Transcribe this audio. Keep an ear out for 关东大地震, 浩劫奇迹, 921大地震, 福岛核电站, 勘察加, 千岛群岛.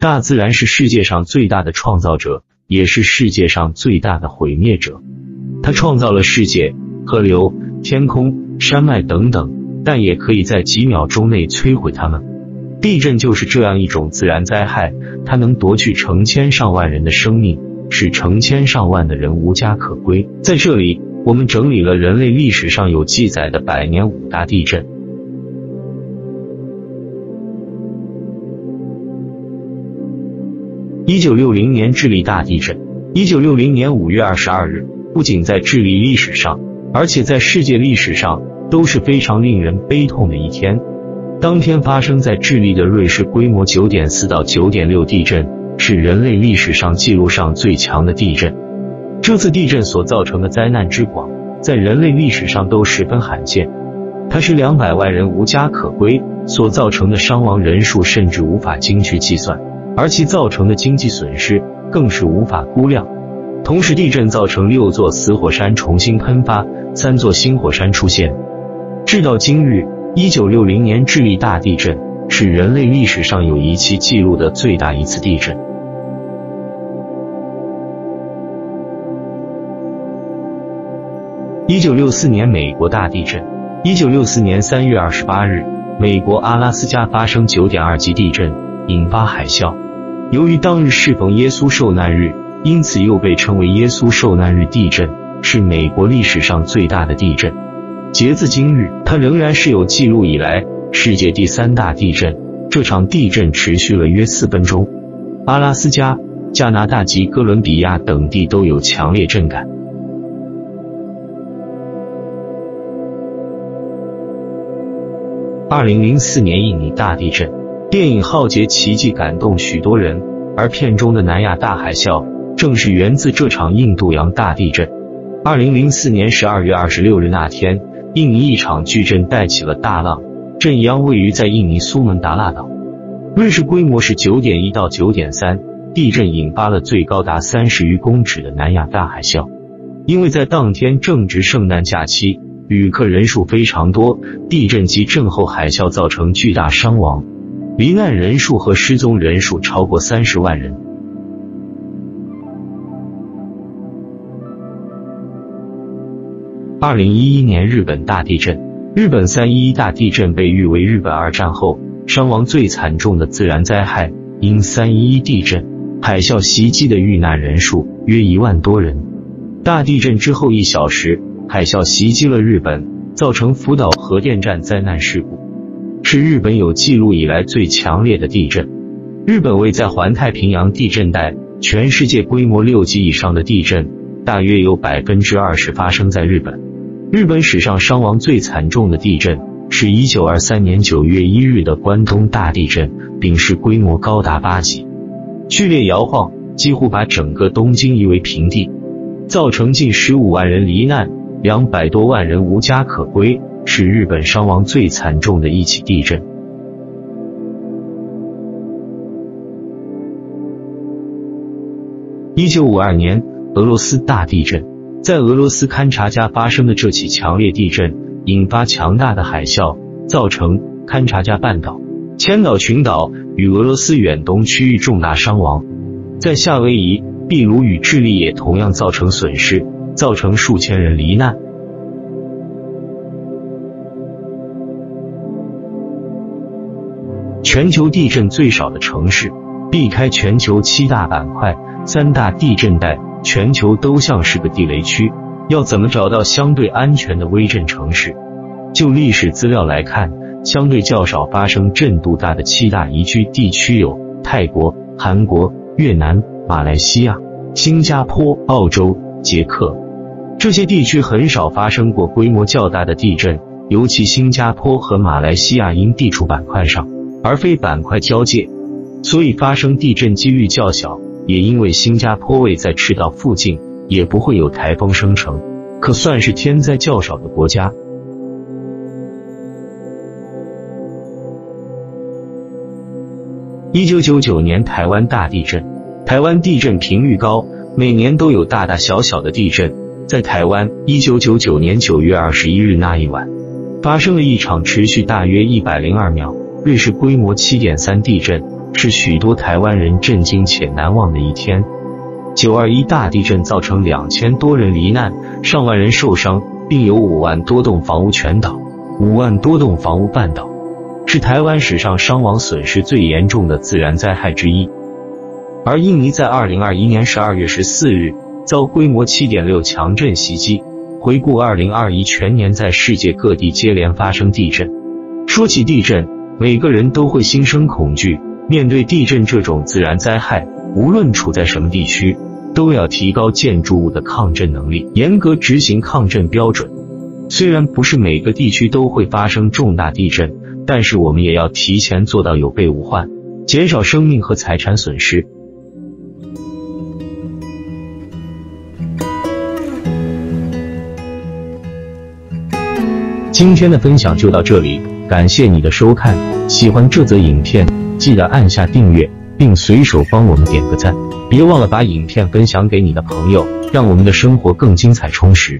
大自然是世界上最大的创造者，也是世界上最大的毁灭者。它创造了世界、河流、天空、山脉等等，但也可以在几秒钟内摧毁它们。地震就是这样一种自然灾害，它能夺去成千上万人的生命，使成千上万的人无家可归。在这里，我们整理了人类历史上有记载的500年地震。 1960年智利大地震。1960年5月22日，不仅在智利历史上，而且在世界历史上都是非常令人悲痛的一天。当天发生在智利的瑞士规模 9.4 到 9.6 地震，是人类历史上记录上最强的地震。这次地震所造成的灾难之广，在人类历史上都十分罕见。它使200万人无家可归，所造成的伤亡人数甚至无法精确计算。 而其造成的经济损失更是无法估量。同时，地震造成6座死火山重新喷发，3座新火山出现。至到今日， 1960年智利大地震是人类历史上有一期记录的最大一次地震。1964年美国大地震。1964年3月28日，美国阿拉斯加发生 9.2 级地震。 引发海啸。由于当日适逢耶稣受难日，因此又被称为耶稣受难日地震，是美国历史上最大的地震。截至今日，它仍然是有记录以来世界第3大地震。这场地震持续了约4分钟。阿拉斯加、加拿大及哥伦比亚等地都有强烈震感。 2004年印尼大地震。 电影《浩劫奇迹》感动许多人，而片中的南亚大海啸正是源自这场印度洋大地震。2004年12月26日那天，印尼一场巨震带起了大浪，震央位于在印尼苏门答腊岛。瑞士规模是 9.1 到 9.3， 地震引发了最高达30余公尺的南亚大海啸。因为在当天正值圣诞假期，旅客人数非常多，地震及震后海啸造成巨大伤亡。 罹难人数和失踪人数超过30万人。2011年日本大地震，日本3.11大地震被誉为日本二战后伤亡最惨重的自然灾害，因3.11地震、海啸袭击的遇难人数约1万多人。大地震之后1小时，海啸袭击了日本，造成福岛核电站灾难事故。 是日本有记录以来最强烈的地震。日本位在环太平洋地震带，全世界规模6级以上的地震，大约有 20% 发生在日本。日本史上伤亡最惨重的地震是1923年9月1日的关东大地震，并是规模高达8级，剧烈摇晃几乎把整个东京夷为平地，造成近15万人罹难，200多万人无家可归。 是日本伤亡最惨重的一起地震。1952年俄罗斯大地震，在俄罗斯勘察加发生的这起强烈地震，引发强大的海啸，造成勘察加半岛、千岛群岛与俄罗斯远东区域重大伤亡。在夏威夷、秘鲁与智利也同样造成损失，造成数千人罹难。 全球地震最少的城市，避开全球7大板块、3大地震带，全球都像是个地雷区。要怎么找到相对安全的危震城市？就历史资料来看，相对较少发生震度大的7大宜居地区有泰国、韩国、越南、马来西亚、新加坡、澳洲、捷克。这些地区很少发生过规模较大的地震，尤其新加坡和马来西亚因地处板块上。 而非板块交界，所以发生地震几率较小。也因为新加坡位在赤道附近，也不会有台风生成，可算是天灾较少的国家。1999年台湾大地震，台湾地震频率高，每年都有大大小小的地震。在台湾， 1999年9月21日那一晚，发生了一场持续大约102秒。 瑞士规模 7.3 地震，是许多台湾人震惊且难忘的一天。921大地震造成2000多人罹难，上万人受伤，并有5万多栋房屋全倒，5万多栋房屋半倒，是台湾史上伤亡损失最严重的自然灾害之一。而印尼在2021年12月14日遭规模 7.6 强震袭击。回顾2021全年在世界各地接连发生地震，说起地震，每个人都会心生恐惧。面对地震这种自然灾害，无论处在什么地区，都要提高建筑物的抗震能力，严格执行抗震标准。虽然不是每个地区都会发生重大地震，但是我们也要提前做到有备无患，减少生命和财产损失。今天的分享就到这里，感谢你的收看。喜欢这则影片，记得按下订阅，并随手帮我们点个赞。别忘了把影片分享给你的朋友，让我们的生活更精彩充实。